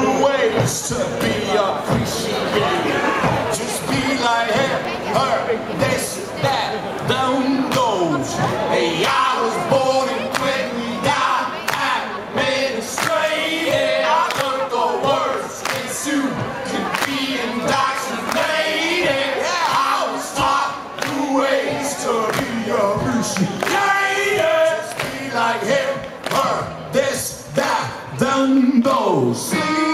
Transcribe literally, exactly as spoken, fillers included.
new ways to be appreciated. Just be like him, her, this, that, down goes. Hey, I was born in Clinton, I administrated. I learned the words into to be indoctrinated. I was taught new ways to be appreciated. Just be like him, her, this, that, down goes.